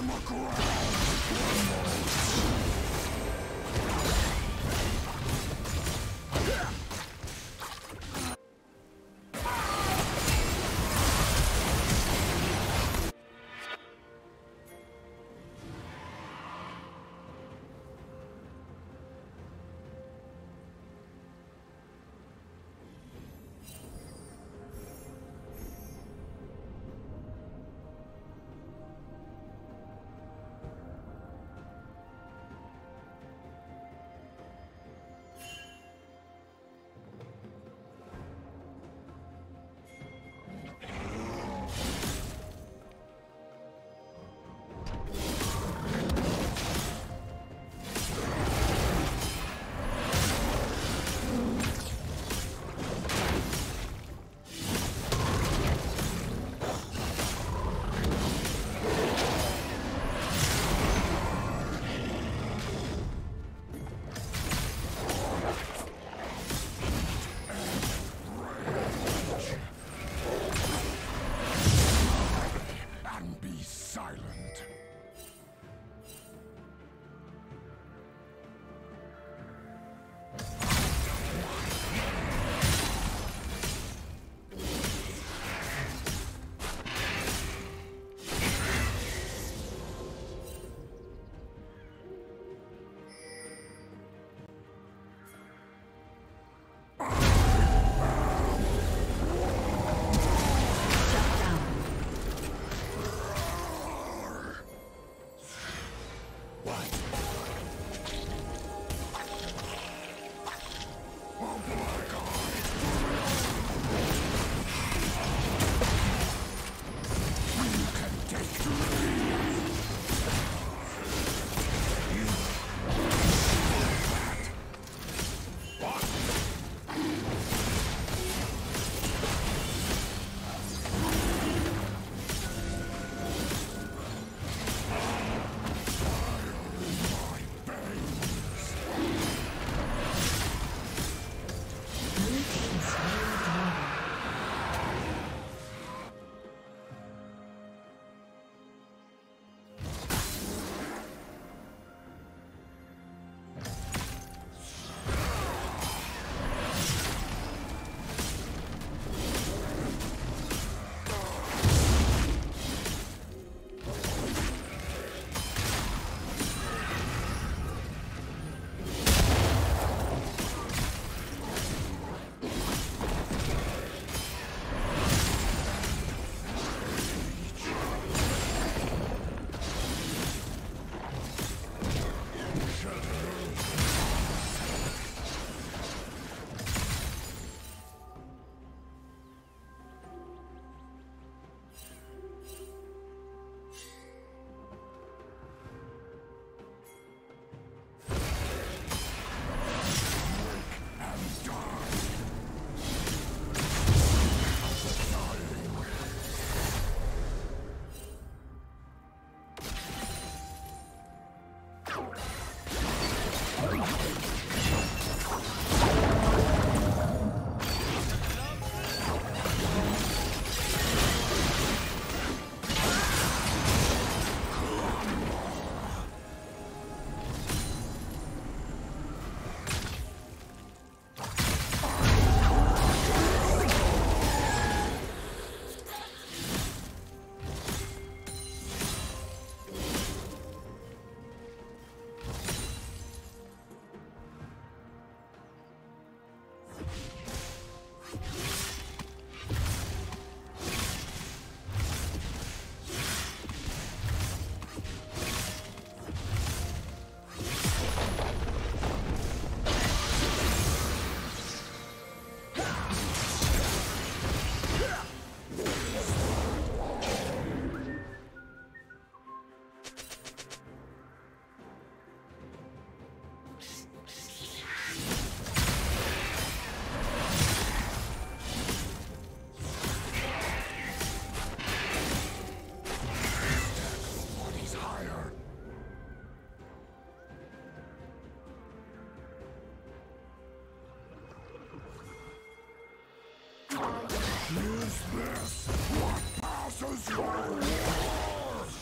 on the ground. Use this! What passes your ears?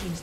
Team's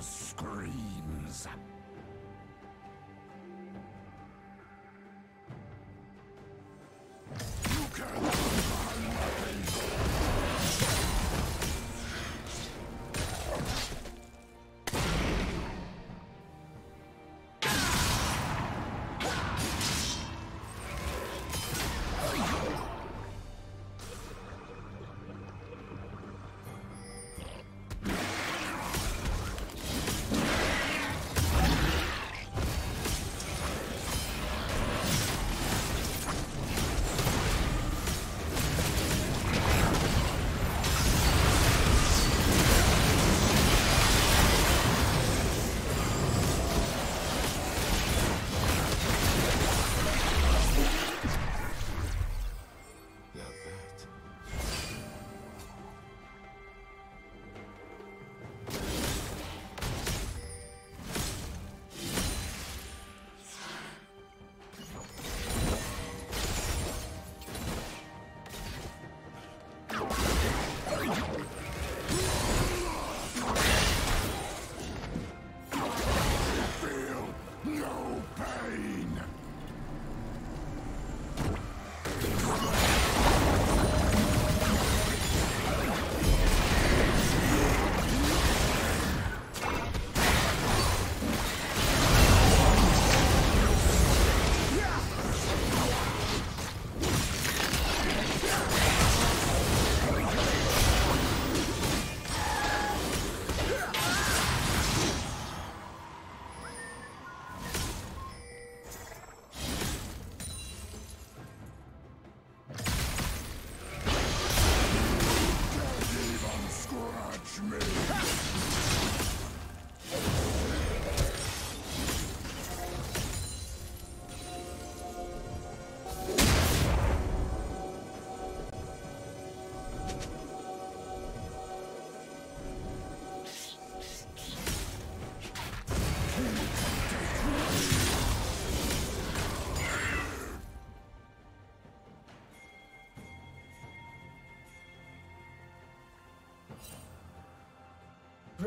spree.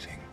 fascinating.